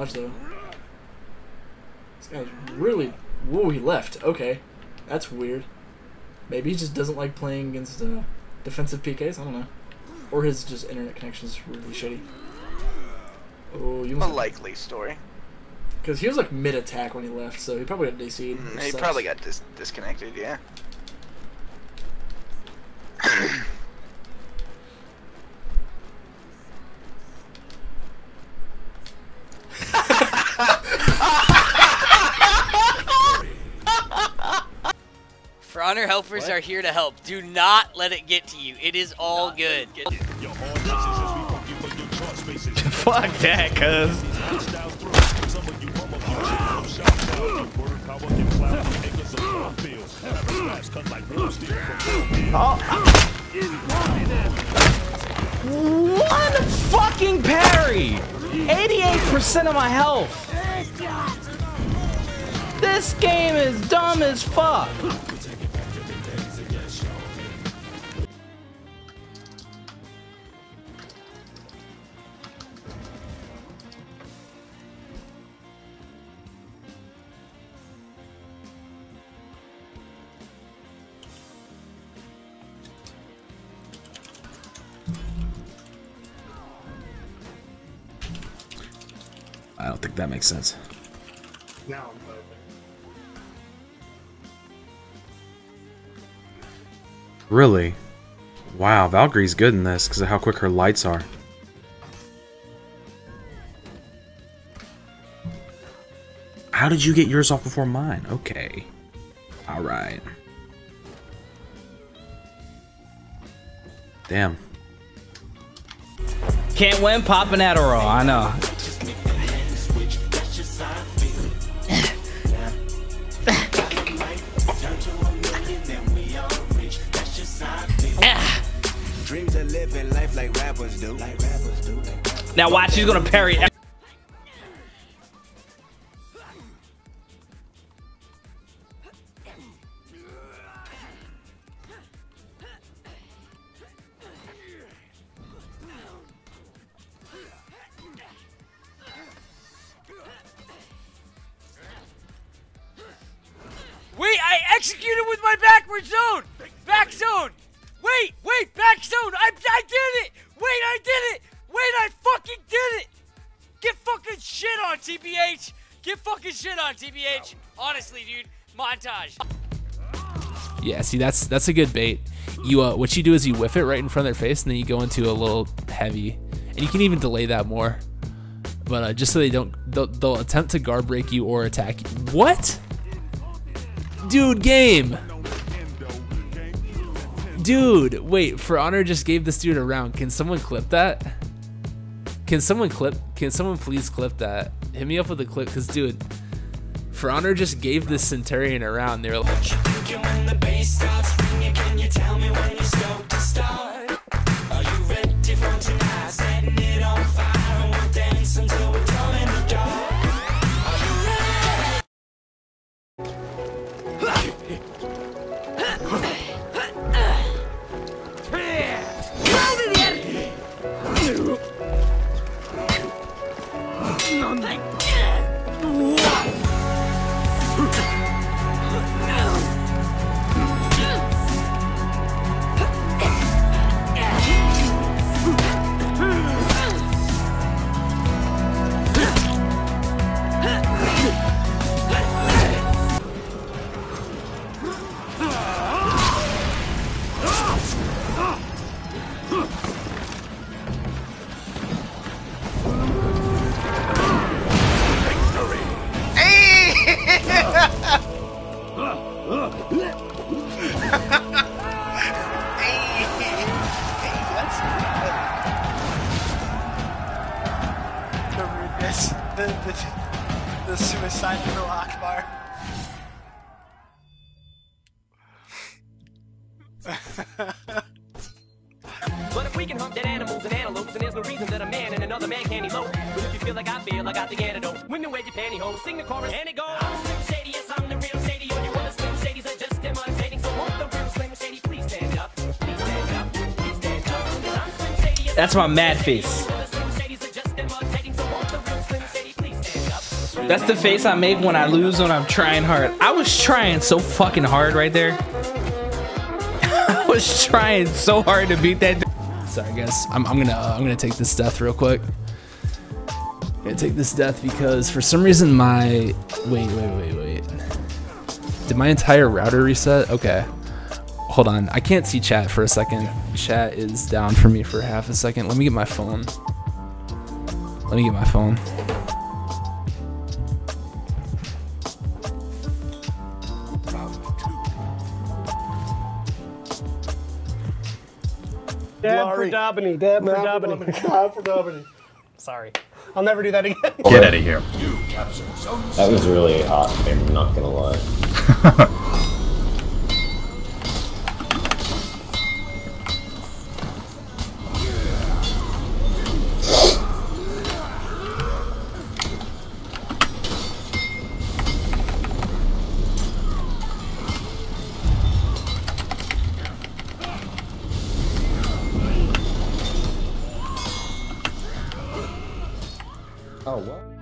dodge, though. This guy's really... Whoa, he left. Okay. That's weird. Maybe he just doesn't like playing against defensive PKs. I don't know. Or his just internet connection is really shitty. Oh, you must... A likely story. Because he was like mid-attack when he left, so he probably got DC'd. He probably got disconnected, yeah. For Honor helpers are here to help. Do not let it get to you. It is all good. Fuck that, cuz. One fucking parry! 88% of my health! This game is dumb as fuck! I don't think that makes sense. Now I'm voting. Really? Wow, Valkyrie's good in this because of how quick her lights are. How did you get yours off before mine? Okay. Alright. Damn. Can't win popping Adderall, I know. Now watch, she's gonna parry. Wait, I executed with my backward zone. Back zone. Wait, back zone. I did it. Wait, I did it. Wait, I fucking did it! Get fucking shit on, TBH! Get fucking shit on, TBH! Honestly, dude, montage. Yeah, see, that's a good bait. You what you do is you whiff it right in front of their face, and then you go into a little heavy, and you can even delay that more. But just so they don't, they'll attempt to guard break you or attack you. What? Dude, game. Dude, wait. For Honor just gave this dude a round. Can someone clip that? Can someone please clip that? Hit me up with a clip, because dude, For Honor just gave this Centurion a round. They were like, the suicide for Akbar. But if we can hunt dead animals and antelopes, and there's no reason that a man and another man can't elope. But if you feel like I feel, I got the antidote. Women wear your pantyhose, sing the chorus, and it goes. I'm Slim Shady, yes, I'm the real Shady. When you want the Slim Shadys, I just demonstrating. So won't the real Slim Shady please stand up? Please stand up, please stand up. Cause I'm Slim Shady, yes, that's my mad face. Please stand That's the face I make when I lose when I'm trying hard. I was trying so fucking hard right there. I was trying so hard to beat that. Sorry guys, I'm gonna take this death real quick. I'm gonna take this death because for some reason my wait. Did my entire router reset? Okay. Hold on, I can't see chat for a second. Chat is down for me for half a second. Let me get my phone. Let me get my phone. Dab for Daubeny, dab for Daubeny. Dab for Daubeny. Sorry. I'll never do that again. Get out of here. That was really hot, I'm not gonna lie. Oh, what?